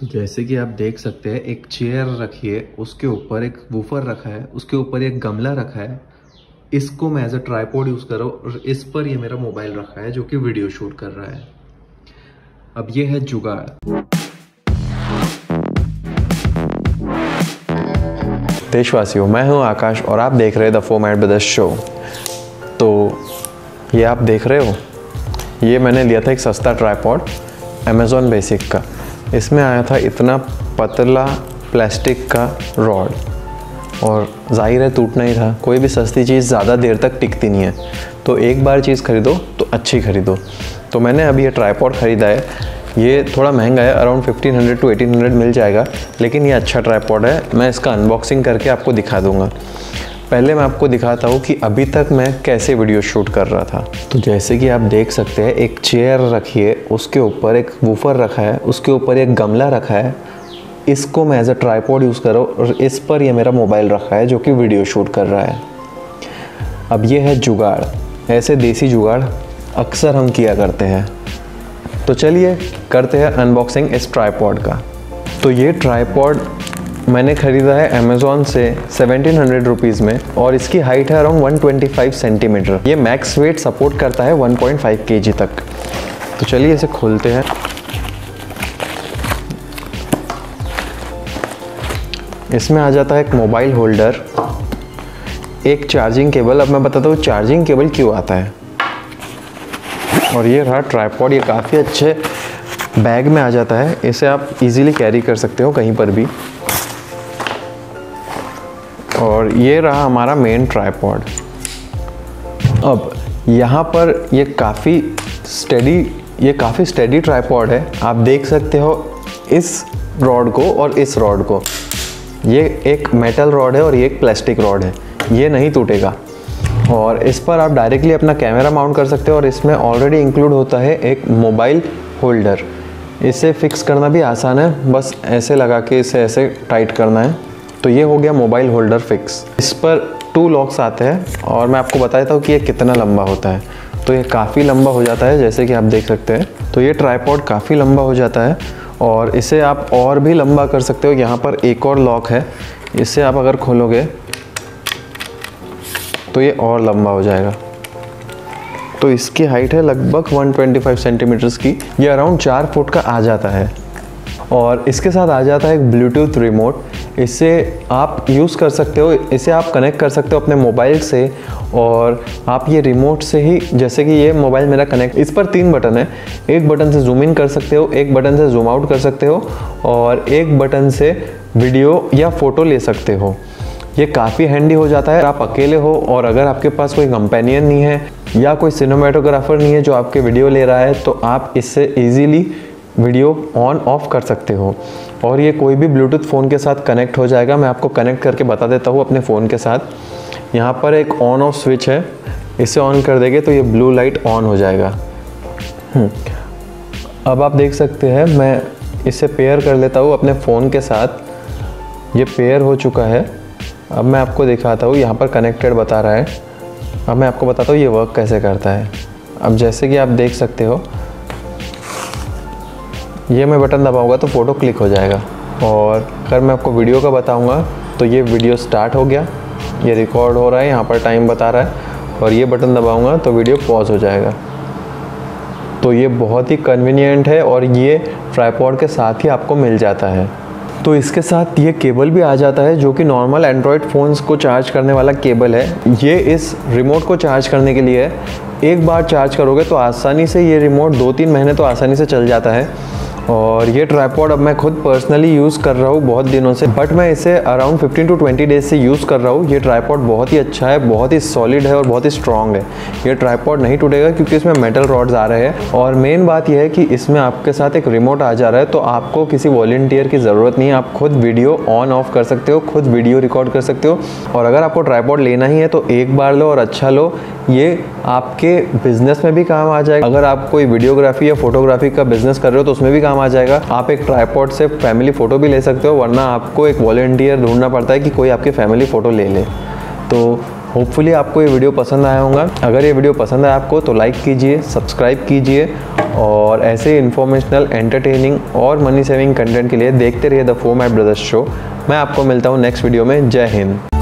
तो जैसे कि आप देख सकते हैं, एक चेयर रखी है, उसके ऊपर एक वूफर रखा है, उसके ऊपर एक गमला रखा है। इसको मैं एज अ ट्राइपॉड यूज़ कर रहा हूँ और इस पर ये मेरा मोबाइल रखा है जो कि वीडियो शूट कर रहा है। अब ये है जुगाड़। देशवासियों, मैं हूं आकाश और आप देख रहे हैं the four mad brothers show. तो ये आप देख रहे हो, ये मैंने लिया था एक सस्ता ट्राइपॉड अमेज़ॉन बेसिक का। इसमें आया था इतना पतला प्लास्टिक का रॉड और जाहिर है टूटना ही था। कोई भी सस्ती चीज़ ज़्यादा देर तक टिकती नहीं है, तो एक बार चीज़ खरीदो तो अच्छी खरीदो। तो मैंने अभी ये ट्राइपॉड ख़रीदा है। ये थोड़ा महंगा है, अराउंड 1500 टू 1800 मिल जाएगा, लेकिन ये अच्छा ट्राइपॉड है। मैं इसका अनबॉक्सिंग करके आपको दिखा दूंगा। पहले मैं आपको दिखाता हूँ कि अभी तक मैं कैसे वीडियो शूट कर रहा था। तो जैसे कि आप देख सकते हैं, एक चेयर रखी है, उसके ऊपर एक वूफर रखा है, उसके ऊपर एक गमला रखा है। इसको मैं एज अ ट्राइपॉड यूज़ कर रहा हूँ और इस पर यह मेरा मोबाइल रखा है जो कि वीडियो शूट कर रहा है। अब ये है जुगाड़। ऐसे देसी जुगाड़ अक्सर हम किया करते हैं। तो चलिए करते हैं अनबॉक्सिंग इस ट्राइपॉड का। तो ये ट्राइपॉड मैंने ख़रीदा है अमेज़ॉन से 1700 रुपीज़ में और इसकी हाइट है अराउंड 125 सेंटीमीटर। ये मैक्स वेट सपोर्ट करता है 1.5 केजी तक। तो चलिए इसे खोलते हैं। इसमें आ जाता है एक मोबाइल होल्डर, एक चार्जिंग केबल। अब मैं बताता हूँ चार्जिंग केबल क्यों आता है। और ये रहा ट्राइपॉड। ये काफ़ी अच्छे बैग में आ जाता है, इसे आप इजीली कैरी कर सकते हो कहीं पर भी। और ये रहा हमारा मेन ट्राइपॉड। अब यहाँ पर ये काफ़ी स्टेडी ट्राइपॉड है। आप देख सकते हो इस रॉड को और इस रॉड को। ये एक मेटल रॉड है और ये एक प्लास्टिक रॉड है, ये नहीं टूटेगा। और इस पर आप डायरेक्टली अपना कैमरा माउंट कर सकते हो और इसमें ऑलरेडी इंक्लूड होता है एक मोबाइल होल्डर। इसे फिक्स करना भी आसान है, बस ऐसे लगा के इसे ऐसे टाइट करना है। तो ये हो गया मोबाइल होल्डर फिक्स। इस पर 2 लॉक्स आते हैं और मैं आपको बता देता हूँ कि ये कितना लंबा होता है। तो ये काफ़ी लंबा हो जाता है, जैसे कि आप देख सकते हैं। तो ये ट्राइपॉड काफ़ी लंबा हो जाता है और इसे आप और भी लंबा कर सकते हो। यहाँ पर एक और लॉक है, इसे आप अगर खोलोगे तो ये और लंबा हो जाएगा। तो इसकी हाइट है लगभग 125 सेंटीमीटर्स की। ये अराउंड 4 फुट का आ जाता है। और इसके साथ आ जाता है एक ब्लूटूथ रिमोट। इसे आप यूज़ कर सकते हो, इसे आप कनेक्ट कर सकते हो अपने मोबाइल से और आप ये रिमोट से ही, जैसे कि ये मोबाइल मेरा कनेक्ट। इस पर 3 बटन है, एक बटन से जूम इन कर सकते हो, एक बटन से जूम आउट कर सकते हो और एक बटन से वीडियो या फ़ोटो ले सकते हो। ये काफ़ी हैंडी हो जाता है आप अकेले हो और अगर आपके पास कोई कंपेनियन नहीं है या कोई सिनेमेटोग्राफर नहीं है जो आपके वीडियो ले रहा है, तो आप इससे इजीली वीडियो ऑन ऑफ कर सकते हो। और ये कोई भी ब्लूटूथ फ़ोन के साथ कनेक्ट हो जाएगा। मैं आपको कनेक्ट करके बता देता हूँ अपने फ़ोन के साथ। यहाँ पर एक ऑन ऑफ स्विच है, इसे ऑन कर देंगे तो ये ब्लू लाइट ऑन हो जाएगा। अब आप देख सकते हैं, मैं इसे पेयर कर लेता हूँ अपने फ़ोन के साथ। ये पेयर हो चुका है। अब मैं आपको दिखाता हूँ, यहाँ पर कनेक्टेड बता रहा है। अब मैं आपको बताता हूँ ये वर्क कैसे करता है। अब जैसे कि आप देख सकते हो, ये मैं बटन दबाऊँगा तो फ़ोटो क्लिक हो जाएगा और अगर मैं आपको वीडियो का बताऊँगा तो ये वीडियो स्टार्ट हो गया, ये रिकॉर्ड हो रहा है, यहाँ पर टाइम बता रहा है। और ये बटन दबाऊँगा तो वीडियो पॉज हो जाएगा। तो ये बहुत ही कन्वीनियंट है और ये ट्राइपॉड के साथ ही आपको मिल जाता है। तो इसके साथ ये केबल भी आ जाता है जो कि नॉर्मल एंड्रॉयड फ़ोन्स को चार्ज करने वाला केबल है। ये इस रिमोट को चार्ज करने के लिए है। एक बार चार्ज करोगे तो आसानी से ये रिमोट 2-3 महीने तो आसानी से चल जाता है। और ये ट्राइपॉड अब मैं खुद पर्सनली यूज़ कर रहा हूँ बहुत दिनों से, बट मैं इसे अराउंड 15 to 20 डेज से यूज़ कर रहा हूँ। ये ट्राइपॉड बहुत ही अच्छा है, बहुत ही सॉलिड है और बहुत ही स्ट्रॉन्ग है। ये ट्राइपॉड नहीं टूटेगा क्योंकि इसमें मेटल रॉड्स आ रहे हैं। और मेन बात यह है कि इसमें आपके साथ एक रिमोट आ जा रहा है, तो आपको किसी वॉलंटियर की ज़रूरत नहीं है। आप खुद वीडियो ऑन ऑफ कर सकते हो, खुद वीडियो रिकॉर्ड कर सकते हो। और अगर आपको ट्राइपॉड लेना ही है तो एक बार लो और अच्छा लो। ये आपके बिजनेस में भी काम आ जाएगा। अगर आप कोई वीडियोग्राफी या फोटोग्राफी का बिजनेस कर रहे हो तो उसमें भी काम आ जाएगा। आप एक ट्राइपॉड से फैमिली फ़ोटो भी ले सकते हो, वरना आपको एक वॉलंटियर ढूंढना पड़ता है कि कोई आपकी फैमिली फ़ोटो ले ले। तो होपफुली आपको ये वीडियो पसंद आया होगा। अगर ये वीडियो पसंद आया आपको तो लाइक कीजिए, सब्सक्राइब कीजिए और ऐसे इन्फॉर्मेशनल, एंटरटेनिंग और मनी सेविंग कंटेंट के लिए देखते रहिए the four mad brothers show. मैं आपको मिलता हूँ नेक्स्ट वीडियो में। जय हिंद।